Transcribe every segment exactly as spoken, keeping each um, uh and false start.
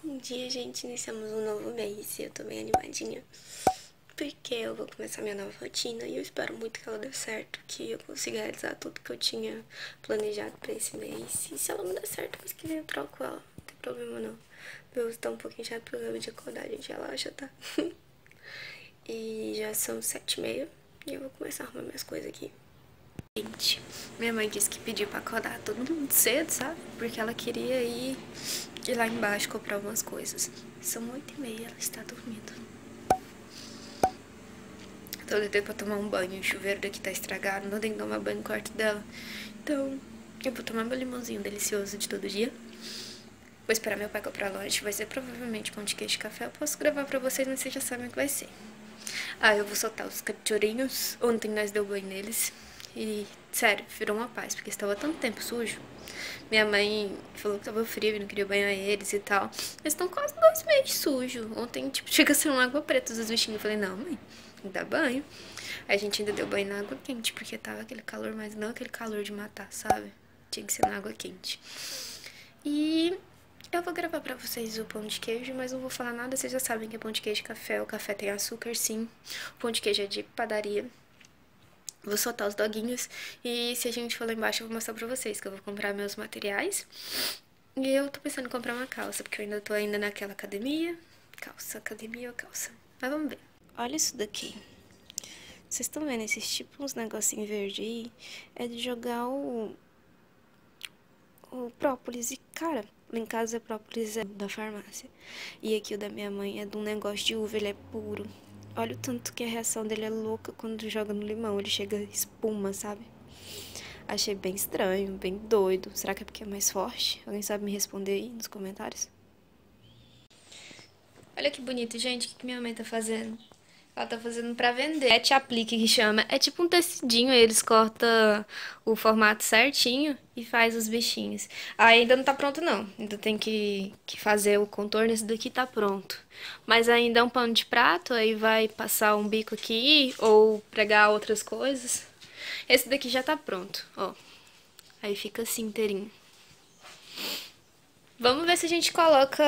Bom dia, gente, iniciamos um novo mês e eu tô bem animadinha porque eu vou começar minha nova rotina e eu espero muito que ela dê certo, que eu consiga realizar tudo que eu tinha planejado pra esse mês. E se ela não der certo, mas que vem eu troco ela, não tem problema não. Meu rosto tá um pouquinho chato porque eu acabei de acordar, gente, relaxa, tá? E já são sete e meia e eu vou começar a arrumar minhas coisas aqui. Gente, minha mãe disse que pediu pra acordar todo mundo cedo, sabe? Porque ela queria ir, ir lá embaixo comprar algumas coisas. São oito e meia, ela está dormindo. Tô deitando pra tomar um banho, o chuveiro daqui tá estragado, não tem que tomar banho no quarto dela. Então, eu vou tomar meu limãozinho delicioso de todo dia. Vou esperar meu pai comprar lanche, vai ser provavelmente pão de queijo e café. Eu posso gravar pra vocês, mas vocês já sabem o que vai ser. Ah, eu vou soltar os cachorrinhos, ontem nós deu banho neles. E, sério, virou uma paz, porque estava tanto tempo sujo. Minha mãe falou que estava frio e não queria banhar eles e tal. Eles estão quase dois meses sujos. Ontem, tipo, chega a ser uma água preta dos bichinhos. Eu falei, não, mãe, não dá banho. A gente ainda deu banho na água quente, porque tava aquele calor, mas não aquele calor de matar, sabe? Tinha que ser na água quente. E eu vou gravar pra vocês o pão de queijo, mas não vou falar nada. Vocês já sabem que é pão de queijo e café. O café tem açúcar, sim. O pão de queijo é de padaria. Vou soltar os doguinhos e se a gente for lá embaixo eu vou mostrar pra vocês que eu vou comprar meus materiais. E eu tô pensando em comprar uma calça, porque eu ainda tô ainda naquela academia. Calça, academia ou calça? Mas vamos ver. Olha isso daqui. Vocês estão vendo esses tipo uns negocinhos verdes aí? É de jogar o... o própolis. E cara, lá em casa é própolis é da farmácia. E aqui o da minha mãe é de um negócio de uva, ele é puro. Olha o tanto que a reação dele é louca quando joga no limão, ele chega espuma, sabe? Achei bem estranho, bem doido. Será que é porque é mais forte? Alguém sabe me responder aí nos comentários? Olha que bonito, gente, o que minha mãe tá fazendo. Ela tá fazendo pra vender. É te aplique que chama. É tipo um tecidinho, aí eles cortam o formato certinho e faz os bichinhos. Aí ainda não tá pronto não, ainda tem que, que fazer o contorno, esse daqui tá pronto. Mas ainda é um pano de prato, aí vai passar um bico aqui ou pregar outras coisas. Esse daqui já tá pronto, ó. Aí fica assim inteirinho. Vamos ver se a gente coloca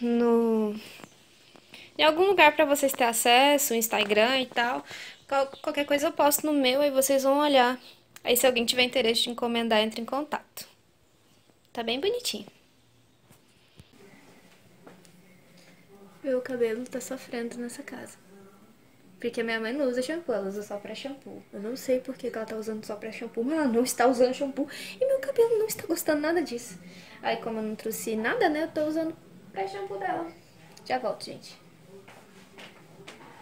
no... em algum lugar pra vocês terem acesso, Instagram e tal. Qual, qualquer coisa eu posto no meu, aí vocês vão olhar. Aí se alguém tiver interesse de encomendar, entre em contato. Tá bem bonitinho. Meu cabelo tá sofrendo nessa casa. Porque minha mãe não usa shampoo, ela usa só pra shampoo. Eu não sei por que ela tá usando só pra shampoo, mas ela não está usando shampoo. E meu cabelo não está gostando nada disso. Aí como eu não trouxe nada, né, eu tô usando pra shampoo dela. Já volto, gente.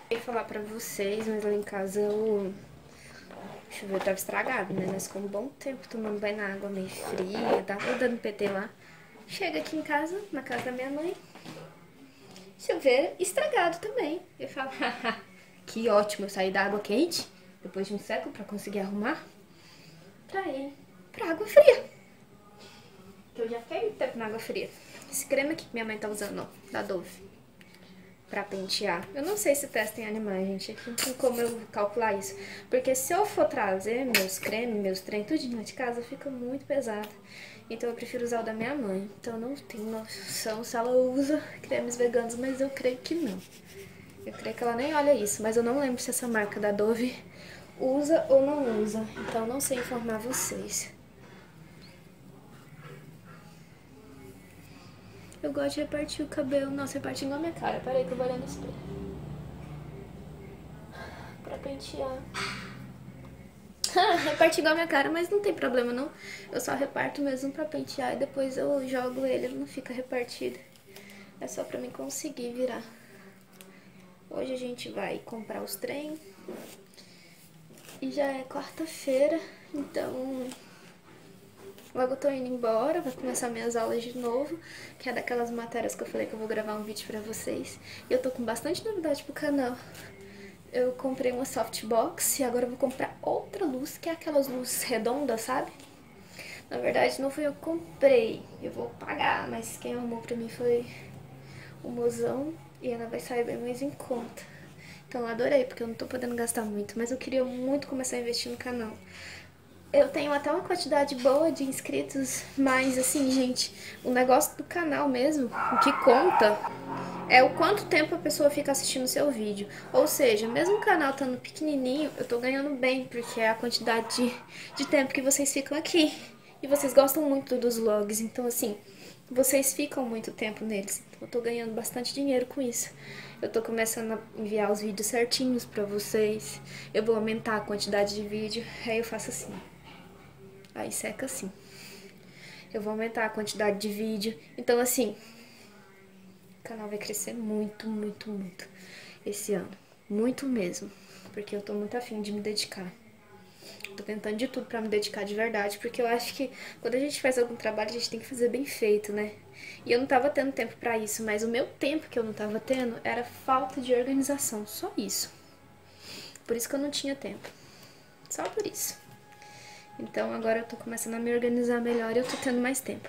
Eu ia falar pra vocês, mas lá em casa o chuveiro tava estragado, né? Nós ficamos um bom tempo tomando banho na água meio fria, tava dando P T lá. Chega aqui em casa, na casa da minha mãe, chuveiro estragado também. Eu falo, que ótimo, eu saí da água quente, depois de um século pra conseguir arrumar, pra ir pra água fria. Eu já fiquei muito tempo na água fria. Esse creme aqui que minha mãe tá usando, ó, da Dove. Pra pentear. Eu não sei se testa em animais, gente. Não tem como eu calcular isso. Porque se eu for trazer meus cremes, meus trem, tudinho de casa, fica muito pesado. Então eu prefiro usar o da minha mãe. Então eu não tenho noção se ela usa cremes veganos, mas eu creio que não. Eu creio que ela nem olha isso. Mas eu não lembro se essa marca da Dove usa ou não usa. Então eu não sei informar vocês. Eu gosto de repartir o cabelo. Nossa, repartindo a minha cara. Peraí que eu vou olhar no espelho. Pra pentear. Reparti igual a minha cara, mas não tem problema não. Eu só reparto mesmo pra pentear e depois eu jogo ele, ele não fica repartido. É só pra mim conseguir virar. Hoje a gente vai comprar os trem. E já é quarta-feira, então... logo eu tô indo embora, vou começar minhas aulas de novo, que é daquelas matérias que eu falei que eu vou gravar um vídeo pra vocês. E eu tô com bastante novidade pro canal. Eu comprei uma softbox e agora eu vou comprar outra luz, que é aquelas luzes redondas, sabe? Na verdade não fui eu que comprei, eu vou pagar, mas quem arrumou pra mim foi o mozão e ela vai sair bem mais em conta. Então eu adorei, porque eu não tô podendo gastar muito, mas eu queria muito começar a investir no canal. Eu tenho até uma quantidade boa de inscritos, mas assim, gente, o negócio do canal mesmo, o que conta é o quanto tempo a pessoa fica assistindo o seu vídeo. Ou seja, mesmo o canal estando pequenininho, eu tô ganhando bem, porque é a quantidade de, de tempo que vocês ficam aqui. E vocês gostam muito dos vlogs, então assim, vocês ficam muito tempo neles. Então eu tô ganhando bastante dinheiro com isso. Eu tô começando a enviar os vídeos certinhos pra vocês. Eu vou aumentar a quantidade de vídeo, aí eu faço assim. Aí seca assim. Eu vou aumentar a quantidade de vídeo. Então, assim, o canal vai crescer muito, muito, muito esse ano. Muito mesmo. Porque eu tô muito afim de me dedicar. Tô tentando de tudo pra me dedicar de verdade. Porque eu acho que quando a gente faz algum trabalho, a gente tem que fazer bem feito, né? E eu não tava tendo tempo pra isso. Mas o meu tempo que eu não tava tendo era falta de organização. Só isso. Por isso que eu não tinha tempo. Só por isso. Então agora eu tô começando a me organizar melhor e eu tô tendo mais tempo.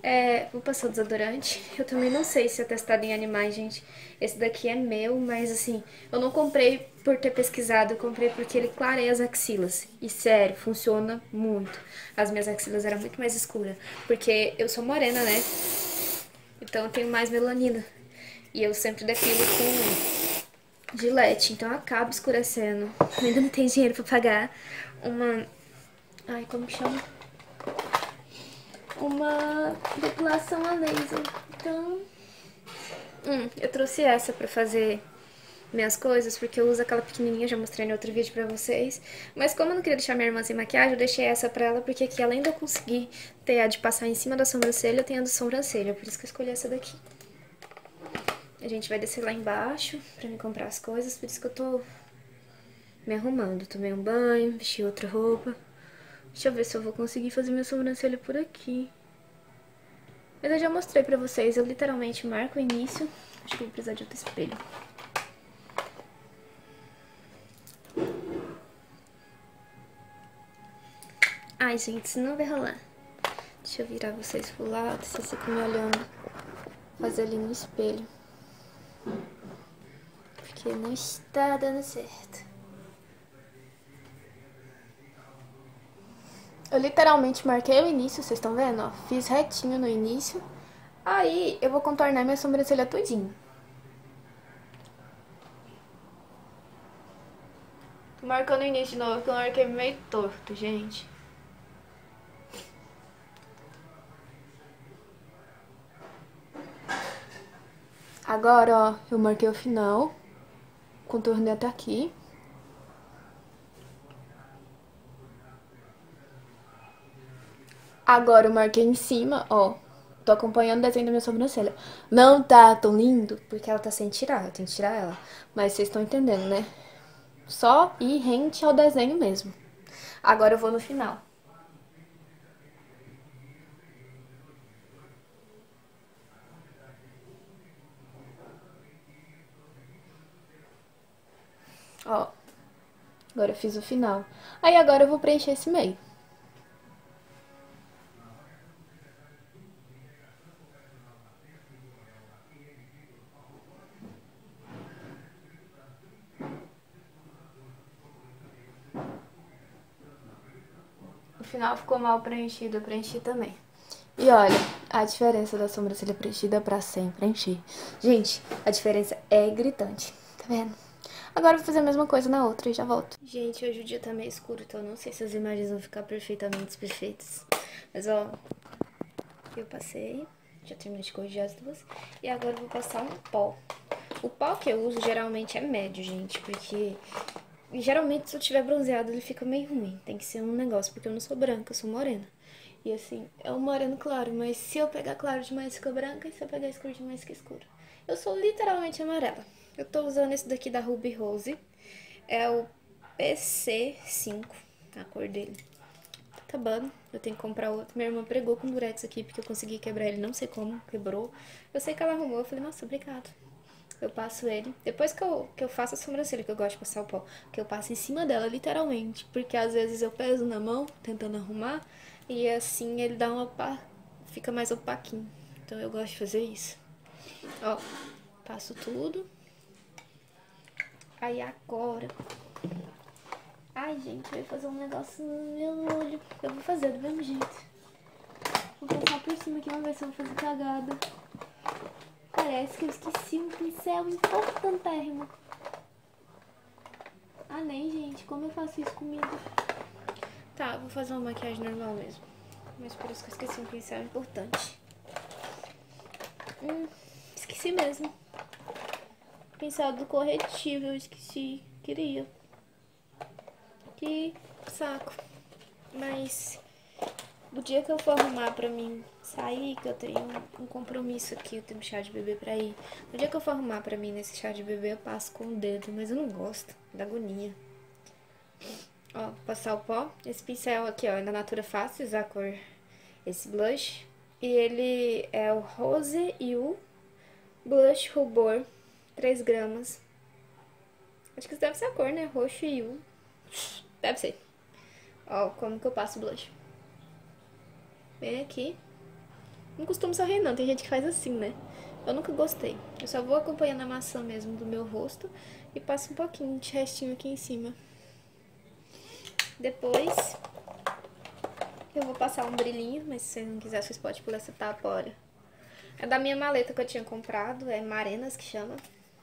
É, vou passar o desodorante. Eu também não sei se é testado em animais, gente. Esse daqui é meu, mas assim, eu não comprei por ter pesquisado, eu comprei porque ele clareia as axilas. E sério, funciona muito. As minhas axilas eram muito mais escuras, porque eu sou morena, né? Então eu tenho mais melanina. E eu sempre depilo com gilete, então eu acabo escurecendo. Eu ainda não tenho dinheiro pra pagar uma... Ai, como chama? Uma depilação a laser. Então, hum, eu trouxe essa pra fazer minhas coisas, porque eu uso aquela pequenininha, já mostrei no outro vídeo pra vocês. Mas como eu não queria deixar minha irmã sem maquiagem, eu deixei essa pra ela, porque aqui além de eu conseguir ter a de passar em cima da sobrancelha, eu tenho a do sobrancelha, por isso que eu escolhi essa daqui. A gente vai descer lá embaixo pra me comprar as coisas, por isso que eu tô me arrumando. Tomei um banho, vesti outra roupa. Deixa eu ver se eu vou conseguir fazer minha sobrancelha por aqui. Mas eu já mostrei pra vocês, eu literalmente marco o início. Acho que eu vou precisar de outro espelho. Ai, gente, isso não vai rolar. Deixa eu virar vocês pro lado, vocês ficam me olhando. Fazer ali no espelho. Porque não está dando certo. Eu literalmente marquei o início, vocês estão vendo, ó, fiz retinho no início. Aí eu vou contornar minha sobrancelha tudinho. Tô marcando o início de novo, porque eu marquei meio torto, gente. Agora, ó, eu marquei o final, contornei até aqui. Agora eu marquei em cima, ó, tô acompanhando o desenho da minha sobrancelha. Não tá tão lindo, porque ela tá sem tirar, eu tenho que tirar ela. Mas vocês estão entendendo, né? Só ir rente ao desenho mesmo. Agora eu vou no final. Ó, agora eu fiz o final. Aí agora eu vou preencher esse meio. Final ficou mal preenchido, eu preenchi também. E olha, a diferença da sobrancelha preenchida pra sem preencher. Gente, a diferença é gritante, tá vendo? Agora eu vou fazer a mesma coisa na outra e já volto. Gente, hoje o dia tá meio escuro, então eu não sei se as imagens vão ficar perfeitamente perfeitas. Mas ó, eu passei, já terminei de corrigir as duas. E agora eu vou passar um pó. O pó que eu uso geralmente é médio, gente, porque... E geralmente se eu tiver bronzeado ele fica meio ruim, tem que ser um negócio, porque eu não sou branca, eu sou morena. E assim, é um moreno claro, mas se eu pegar claro demais fica branca, e se eu pegar escuro demais fica escuro. Eu sou literalmente amarela. Eu tô usando esse daqui da Ruby Rose, é o P C cinco, a cor dele. Tá acabando, eu tenho que comprar outro. Minha irmã pregou com durex aqui, porque eu consegui quebrar ele, não sei como, quebrou. Eu sei que ela arrumou, eu falei, nossa, obrigado. Eu passo ele, depois que eu, que eu faço a sobrancelha, que eu gosto de passar o pó, que eu passo em cima dela, literalmente. Porque às vezes eu peso na mão, tentando arrumar, e assim ele dá uma opa... fica mais opaquinho. Então eu gosto de fazer isso. Ó, passo tudo. Aí agora Ai, gente, eu ia fazer um negócio no meu olho. Eu vou fazer do mesmo jeito. Vou passar por cima aqui, vamos ver se eu vou fazer cagada. Parece que eu esqueci um pincel importantérrimo. Ah, nem, gente, como eu faço isso comigo? Tá, vou fazer uma maquiagem normal mesmo. Mas por isso que eu esqueci um pincel importante. Hum, esqueci mesmo. O pincel do corretivo, eu esqueci. Queria. Que saco. Mas o dia que eu for arrumar pra mim sair, que eu tenho um compromisso aqui, eu tenho um chá de bebê pra ir. O dia que eu for arrumar pra mim nesse chá de bebê, eu passo com o dedo, mas eu não gosto, dá agonia. Ó, passar o pó. Esse pincel aqui, ó, é da Natura Fácil, a cor, esse blush. E ele é o Rose e o Blush Rubor, três gramas. Acho que isso deve ser a cor, né? Roxo e o... Deve ser. Ó, como que eu passo o blush. Bem aqui. Não costumo sorrir não, tem gente que faz assim, né? Eu nunca gostei. Eu só vou acompanhando a maçã mesmo do meu rosto e passo um pouquinho de restinho aqui em cima. Depois, eu vou passar um brilhinho, mas se vocês não quiserem, vocês podem pular essa tapa, olha. É da minha maleta que eu tinha comprado, é Marenas que chama.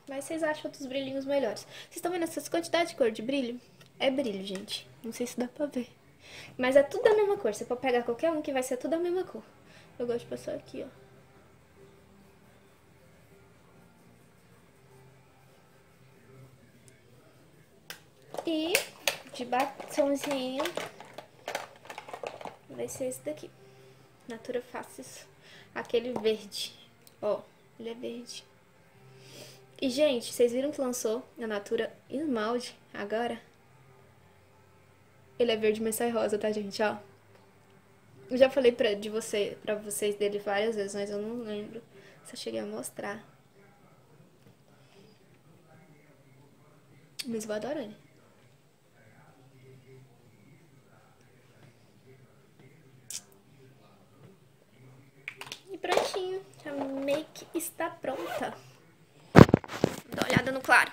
Mas vocês acham outros brilhinhos melhores. Vocês estão vendo essas quantidades de cor de brilho? É brilho, gente. Não sei se dá pra ver. Mas é tudo da mesma cor. Você pode pegar qualquer um que vai ser tudo da mesma cor. Eu gosto de passar aqui, ó. E de batomzinho vai ser esse daqui. Natura Fácil. Aquele verde. Ó, ele é verde. E, gente, vocês viram que lançou na Natura esmalte agora? Ele é verde, mas sai rosa, tá, gente? Ó. Eu já falei pra, de você, pra vocês dele várias vezes, mas eu não lembro se eu cheguei a mostrar. Mas eu adoro ele. E prontinho. A make está pronta. Dá uma olhada no claro.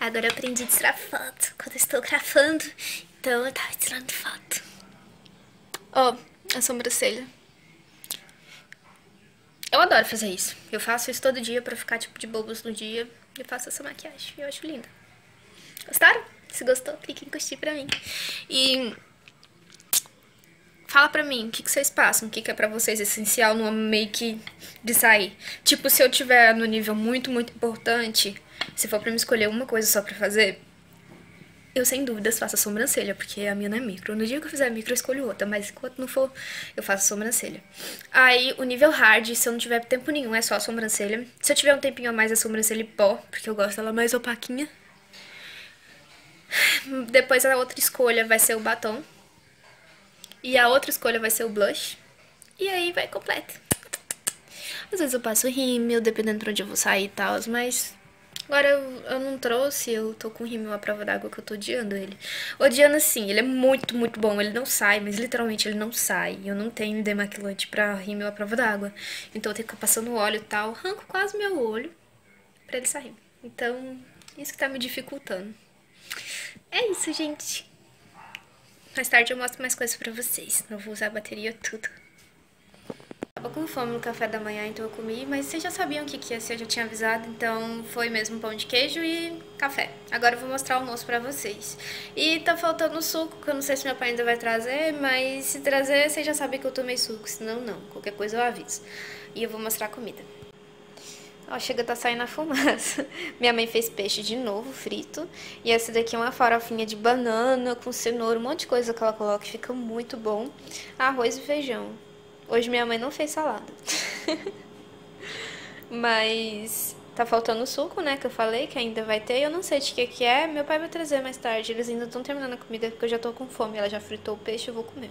Agora eu aprendi a tirar foto quando eu estou gravando, então eu tava tirando foto. Ó, oh, a sobrancelha. Eu adoro fazer isso. Eu faço isso todo dia pra ficar tipo de bobos no dia. Eu faço essa maquiagem, eu acho linda. Gostaram? Se gostou, clique em curtir pra mim. E... fala pra mim, o que, que vocês passam, o que, que é pra vocês essencial numa make de sair. Tipo, se eu tiver no nível muito, muito importante, se for pra me escolher uma coisa só pra fazer, eu sem dúvidas faço a sobrancelha, porque a minha não é micro. No dia que eu fizer micro, eu escolho outra, mas enquanto não for, eu faço a sobrancelha. Aí, o nível hard, se eu não tiver tempo nenhum, é só a sobrancelha. Se eu tiver um tempinho a mais, é a sobrancelha e pó, porque eu gosto dela mais opaquinha. Depois, a outra escolha vai ser o batom. E a outra escolha vai ser o blush. E aí vai completo. Às vezes eu passo rímel, dependendo pra onde eu vou sair e tal. Mas agora eu, eu não trouxe, eu tô com rímel à prova d'água que eu tô odiando ele. Odiando assim, ele é muito, muito bom. Ele não sai, mas literalmente ele não sai. Eu não tenho demaquilante pra rímel à prova d'água. Então eu tenho que ficar passando óleo e tal. Arranco quase meu olho pra ele sair. Então, isso que tá me dificultando. É isso, gente. Mais tarde eu mostro mais coisas pra vocês. Não vou usar a bateria tudo. Tava com fome no café da manhã, então eu comi. Mas vocês já sabiam o que que ia ser, eu já tinha avisado. Então foi mesmo pão de queijo e café. Agora eu vou mostrar o almoço pra vocês. E tá faltando suco, que eu não sei se meu pai ainda vai trazer. Mas se trazer, vocês já sabem que eu tomei suco. Senão, não. Qualquer coisa eu aviso. E eu vou mostrar a comida. Ó, chega, tá saindo a fumaça. Minha mãe fez peixe de novo, frito. E essa daqui é uma farofinha de banana, com cenoura, um monte de coisa que ela coloca, fica muito bom. Arroz e feijão. Hoje minha mãe não fez salada. Mas tá faltando suco, né, que eu falei, que ainda vai ter. Eu não sei de que que é, meu pai vai trazer mais tarde. Eles ainda estão terminando a comida, porque eu já tô com fome. Ela já fritou o peixe, eu vou comer.